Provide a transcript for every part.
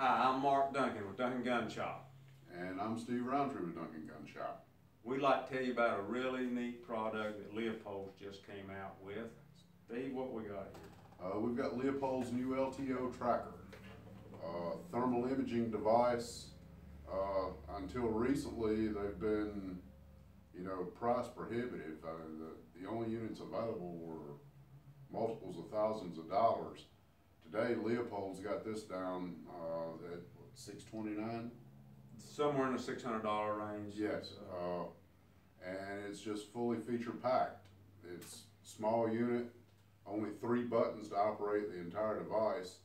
Hi, I'm Mark Duncan with Duncan Gun Shop. And I'm Steve Roundtree with Duncan Gun Shop. We'd like to tell you about a really neat product that Leupold just came out with. Steve, what we got here? We've got Leupold's new LTO tracker. Thermal imaging device. Until recently, they've been, price prohibitive. The only units available were multiples of thousands of dollars. Today, Leupold's got this down at $629. Somewhere in the $600 range. Yes, and it's just fully feature packed. It's small unit, only 3 buttons to operate the entire device.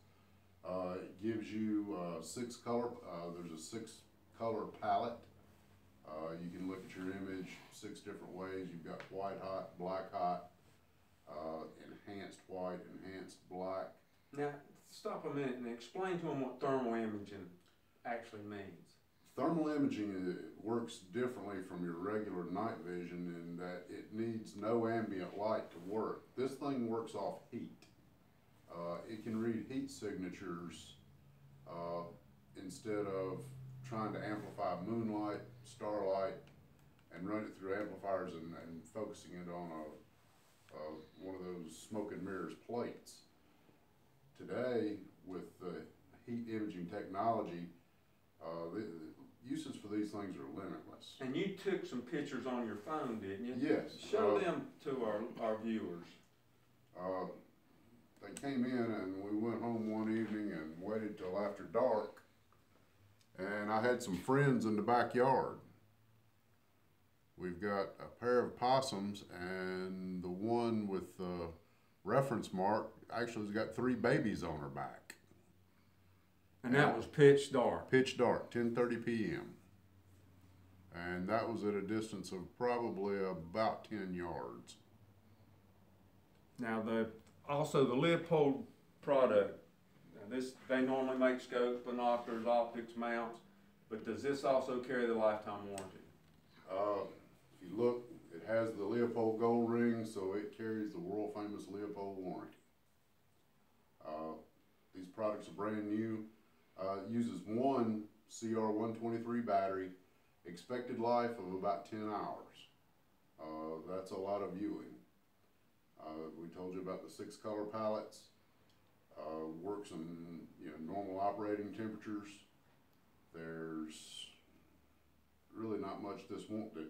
It gives you 6 color. There's a 6 color palette. You can look at your image 6 different ways. You've got white hot, black hot, enhanced white, enhanced black. Now, stop a minute and explain to them what thermal imaging actually means. Thermal imaging works differently from your regular night vision in that it needs no ambient light to work. This thing works off heat. It can read heat signatures instead of trying to amplify moonlight, starlight, and run it through amplifiers and focusing it on one of those smoke and mirrors plates. Today, with the heat imaging technology, the uses for these things are limitless. And you took some pictures on your phone, didn't you? Yes. Show them to our viewers. They came in and we went home one evening and waited till after dark, and I had some friends in the backyard. We've got a pair of possums, and the one with the reference mark actually has got 3 babies on her back. And that was pitch dark. Pitch dark, 10:30 p.m. And that was at a distance of probably about 10 yards. Now, also the Leupold product, now they normally make scopes, binoculars, optics, mounts, but does this also carry the lifetime warranty? If you look, it has the Leupold gold ring, so it carries the world-famous Leupold warranty. These products are brand new. It uses 1 CR-123 battery, expected life of about 10 hours. That's a lot of viewing. We told you about the 6 color palettes. Works in normal operating temperatures. There's really not much this won't do.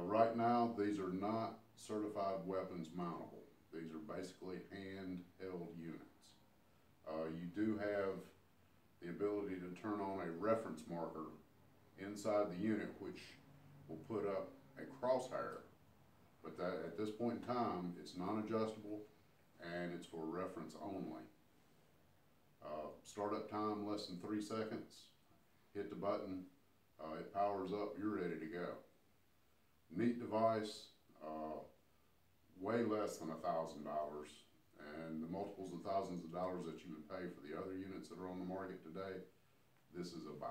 Right now, these are not certified weapons mountable. These are basically handheld units. You do have the ability to turn on a reference marker inside the unit, which will put up a crosshair. But that, at this point in time, it's non-adjustable and it's for reference only. Startup time less than 3 seconds. Hit the button, it powers up, you're ready to go. Neat device, way less than $1,000, and the multiples of thousands of dollars that you would pay for the other units that are on the market today, this is a buy.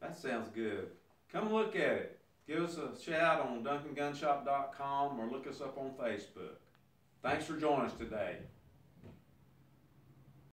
That sounds good. Come look at it. Give us a shout on duncangunshop.com or look us up on Facebook. Thanks for joining us today.